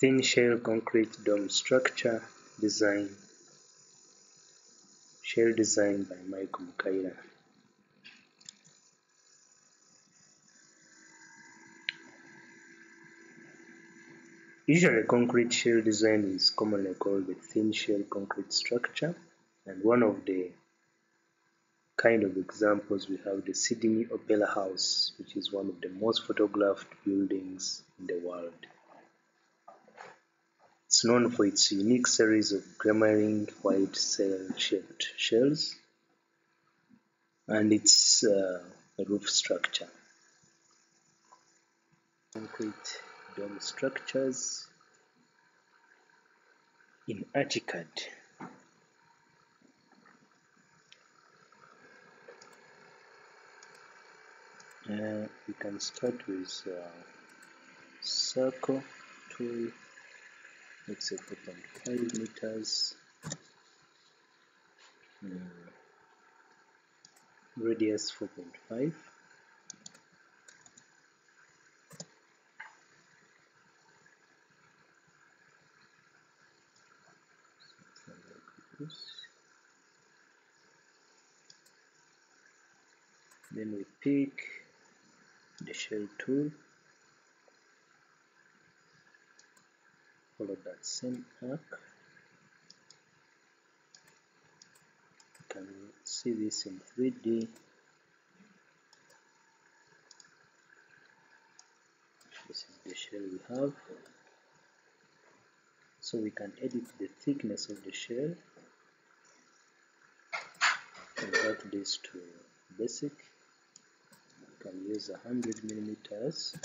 thin shell concrete dome structure design, shell design by Michael Mukaira. Usually concrete shell design is commonly called the thin shell concrete structure, and one of the kind of examples we have the Sydney Opera House, which is one of the most photographed buildings in the world. It's known for its unique series of glimmering white shell-shaped shells and its roof structure. Concrete dome structures in Archicad. We can start with circle to, let's say, 4.5 meters, radius 4.5. Then we pick the shell tool, follow that same arc. You can see this in 3D. This is the shell we have. So we can edit the thickness of the shell. Convert this to basic. You can use 100 millimeters,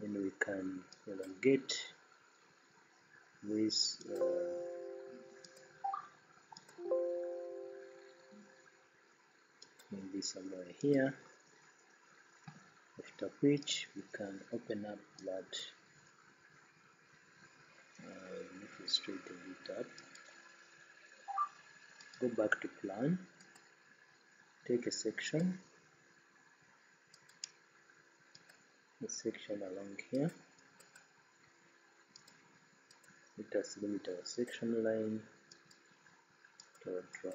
and we can elongate this maybe somewhere here, after which we can open up that, if we straighten it up, go back to plan. Take a section along here. Let us limit our section line to our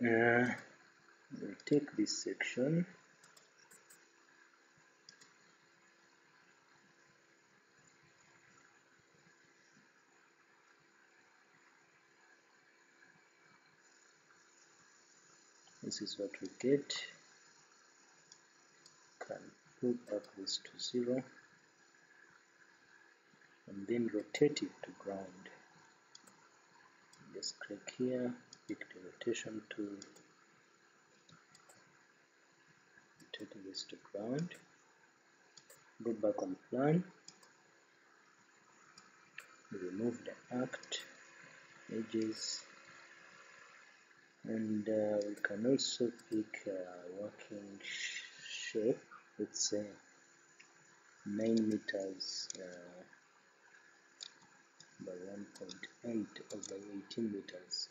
drawing. We'll take this section. This is what we get. Can pull back this to 0 and then rotate it to ground. Just click here, pick the rotation tool, rotate this to ground, go back on plan, remove the arced edges. And we can also pick a working shape, let's say 9 meters by 1.8 or by 18 meters.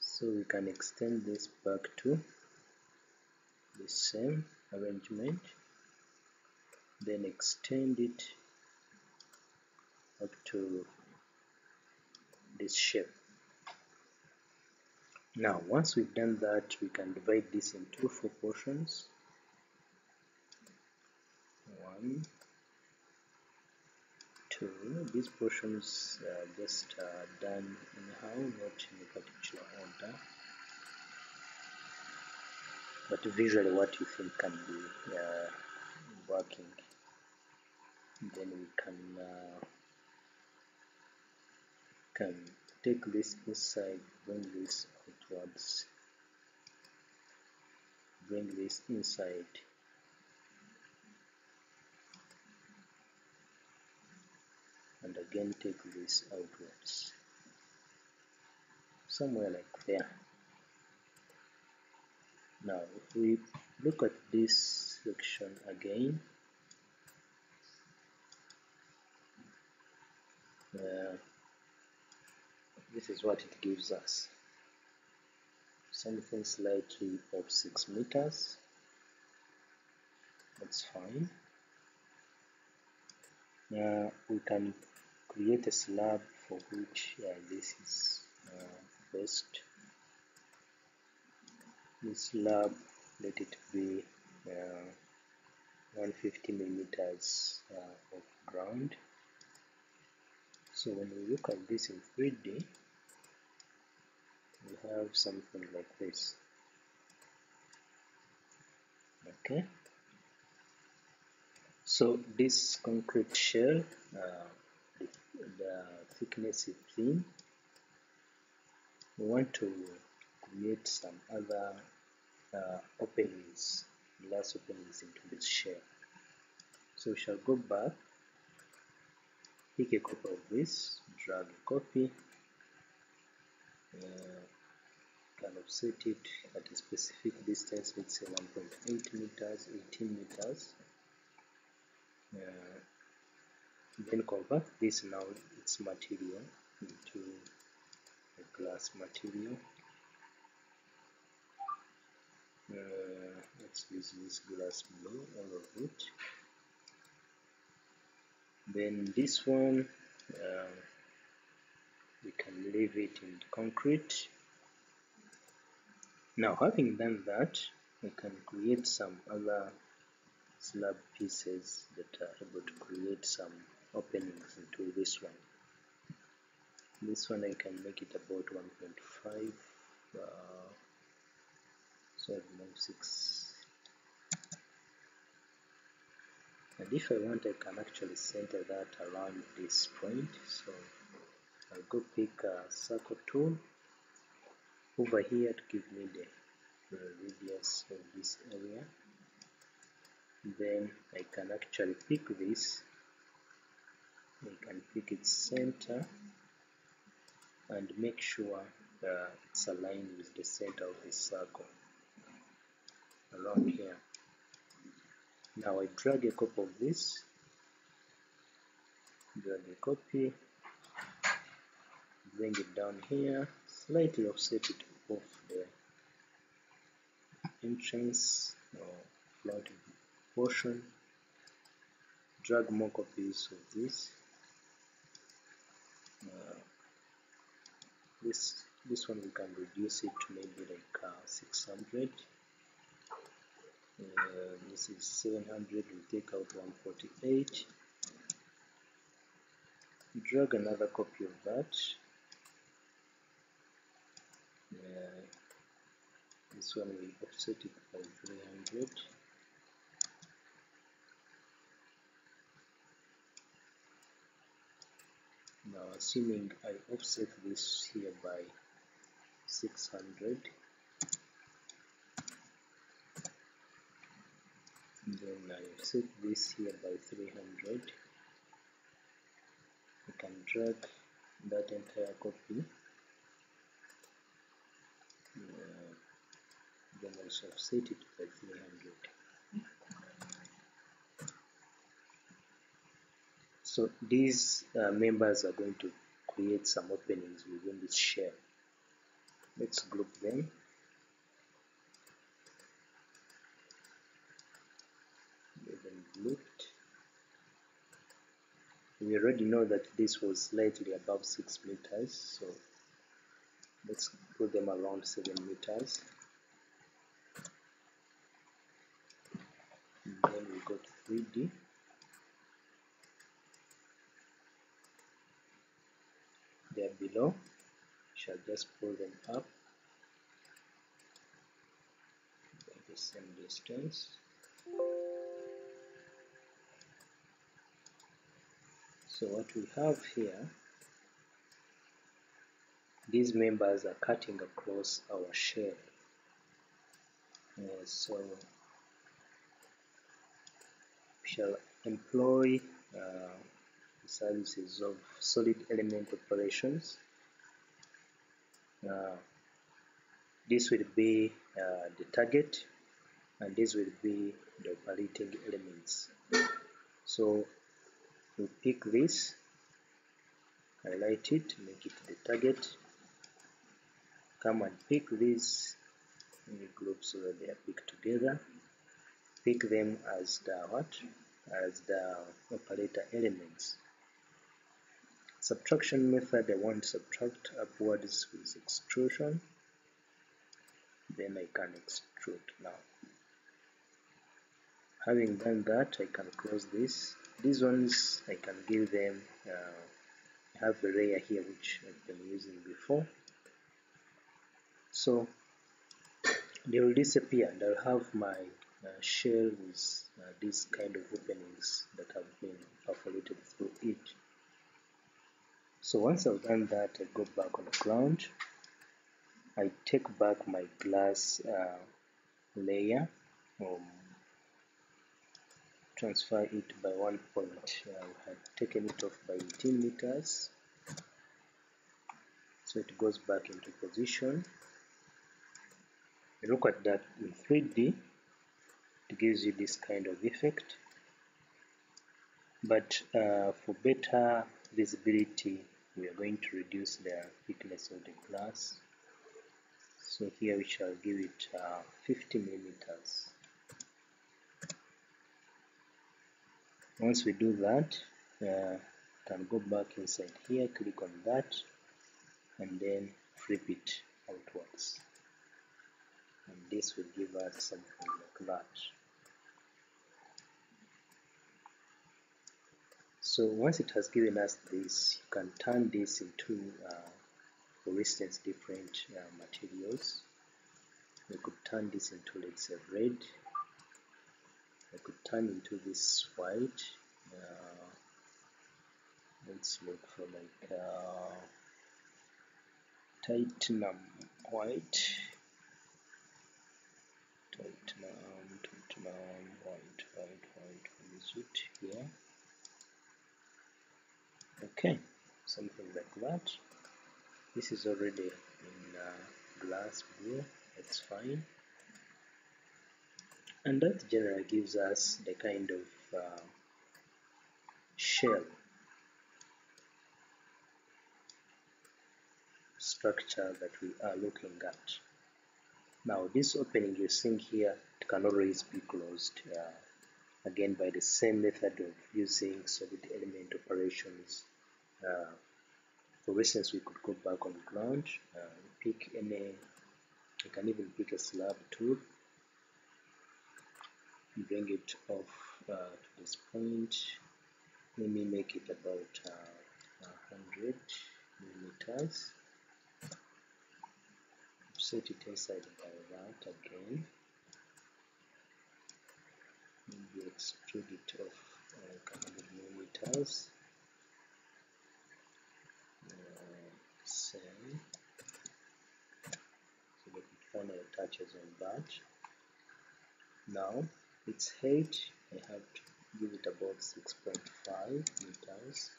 So we can extend this back to the same arrangement, then extend it up to this shape. Now once we've done that, we can divide this into 4 portions, 1, 2. These portions are just done anyhow, not in a particular order, but visually what you think can be working. Then we can take this inside, bring this outwards, bring this inside. And again take this outwards. Somewhere like there. Now, if we look at this section again, this is what it gives us. Something slightly above 6 meters. That's fine. Now we can create a slab for which this is best. This slab, let it be 150 millimeters of ground. So when we look at this in 3D, we have something like this. Okay. So this concrete shell, the thickness is thin. We want to create some other openings, glass openings into this shell. So we shall go back, pick a copy of this, drag a copy, can offset it at a specific distance, let's say 1.8 meters, 18 meters. Then convert this now its material into a glass material. Let's use this glass blue, all of it. Then this one, we can leave it in concrete. Now, having done that, we can create some other slab pieces that are able to create some openings into this one. This one I can make it about 1.5. So I've moved 6. And if I want, I can actually center that around this point. So I'll go pick a circle tool over here to give me the radius of this area. Then I can actually pick this, I can pick its center and make sure that it's aligned with the center of the circle around here. Now I drag a copy of this, drag a copy, bring it down here, slightly offset it off the entrance or front portion, drag more copies of this. This one we can reduce it to maybe like 600. This is 700, we take out 148. Drag another copy of that. This one we offset it by 300. Now, assuming I offset this here by 600, then I offset this here by 300, I can drag that entire copy, then I shall offset it by 300. So these members are going to create some openings within this shell. Let's group them. They've been grouped. We already know that this was slightly above 6 meters, so let's put them around 7 meters. And then we go to 3D. There below, shall just pull them up at the same distance. So what we have here, these members are cutting across our shell. So we shall employ services of solid element operations. This will be the target, and this will be the operating elements. So we pick this, highlight it, make it the target, come and pick these in the group so that they are picked together, pick them as the what? As the operator elements. Subtraction method, I want to subtract upwards with extrusion, then I can extrude now. Having done that, I can close this. These ones I can give them, I have a layer here which I've been using before, so they will disappear and I'll have my shell with these kind of openings that have been perforated through it. So once I've done that, I go back on the ground, I take back my glass layer, transfer it by 1 point. I had taken it off by 18 meters, so it goes back into position. You look at that in 3D, it gives you this kind of effect, but for better visibility we are going to reduce the thickness of the glass, so here we shall give it 50 millimeters. Once we do that, can go back inside here, click on that and then flip it outwards, and this will give us something like that. So once it has given us this, you can turn this into for instance different materials. We could turn this into, let's say, red. I could turn into this white. Let's look for like titanium white. What is it here? Okay, something like that. This is already in glass blue. That's fine. And that generally gives us the kind of shell structure that we are looking at. Now this opening you're seeing here, it can always be closed, again by the same method of using solid element operations. For instance, we could go back on the ground, pick any, you can even pick a slab too. Bring it off to this point. Let me make it about 100 millimeters. Set it inside by that again. Maybe extrude it off like 100 millimeters. Same. So that it finally touches on that. Now its height, I have to give it about 6.5 meters.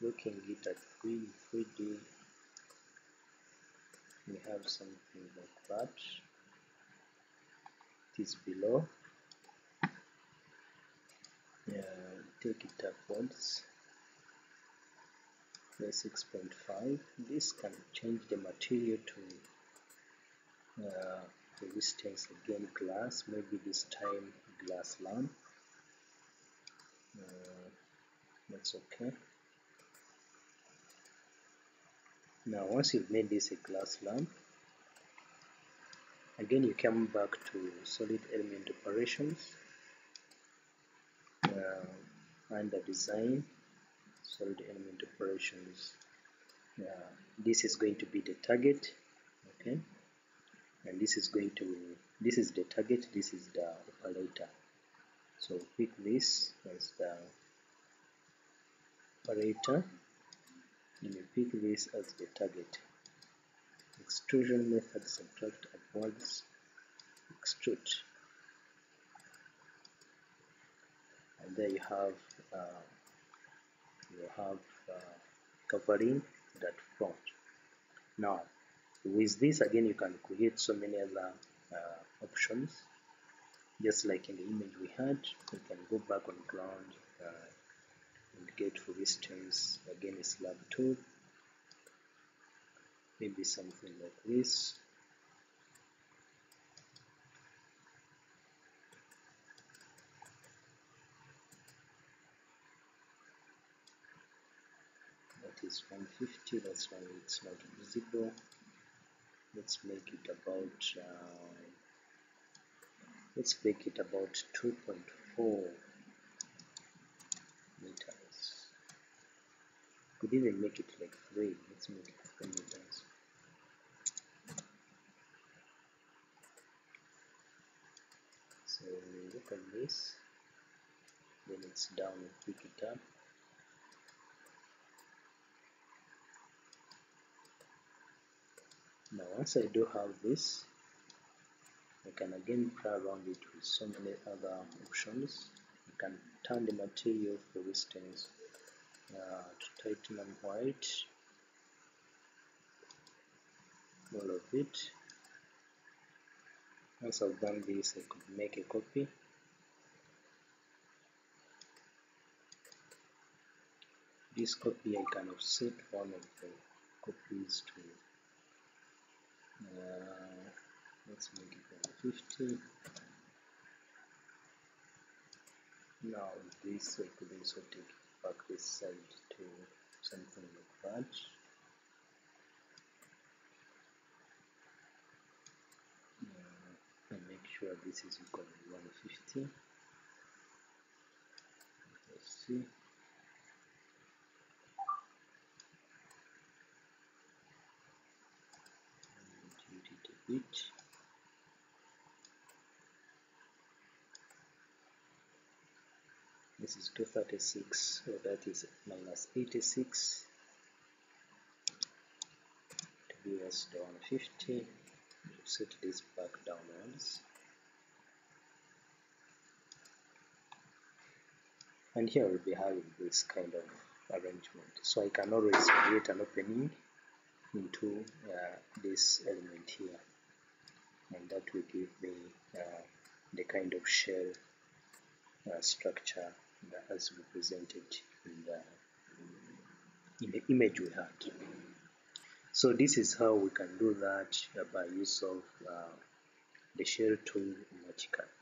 Looking it at 3D, we have something like that. It is below. Take it upwards. 6.5. This can change the material to, for instance, again glass, maybe this time glass lamp. That's okay. Now once you've made this a glass lamp, again you come back to solid element operations, under design, solid element operations. This is going to be the target, okay, and this is going to, this is the target, this is the operator. So pick this as the operator and you pick this as the target. Extrusion method, subtract upwards, extrude, and there you have covering that front. Now with this again you can create so many other options just like in the image we had, we can go back on ground and get, for instance, again a slab tool, maybe something like this. That is 150, that's why it's not visible. Let's make it about let's make it about 2.4 meters. Could even make it like 3. Let's make it 3 meters. So look at this. Then it's down and pick it up. Now once I do have this, I can again play around it with so many other options. You can turn the material, for instance, to titanium white, all of it. Once I've done this, I could make a copy. This copy I can offset one of the copies to let's make it 50. Now this I could also take back this side to something like that. And make sure this is equal to 150. Let's see. This is 236, so that is -86. To give us the 150, we'll set this back downwards. And here we'll be having this kind of arrangement. So I can always create an opening into this element here. And that will give me the kind of shell structure that has represented in the image we had. So this is how we can do that by use of the shell tool in Archicad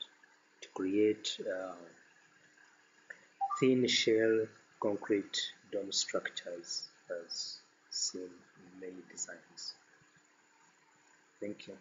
to create thin shell concrete dome structures as seen in many designs. Thank you.